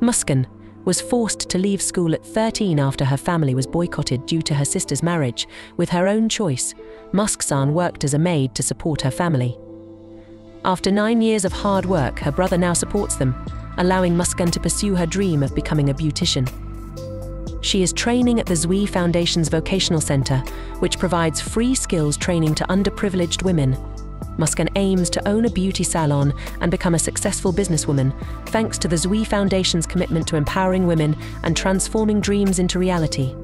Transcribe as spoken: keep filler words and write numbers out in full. Muskan was forced to leave school at thirteen after her family was boycotted due to her sister's marriage. With her own choice, Muskan worked as a maid to support her family. After nine years of hard work, her brother now supports them, allowing Muskan to pursue her dream of becoming a beautician. She is training at the Z W E E Foundation's Vocational Center, which provides free skills training to underprivileged women. Muskan aims to own a beauty salon and become a successful businesswoman, thanks to the Z W E E Foundation's commitment to empowering women and transforming dreams into reality.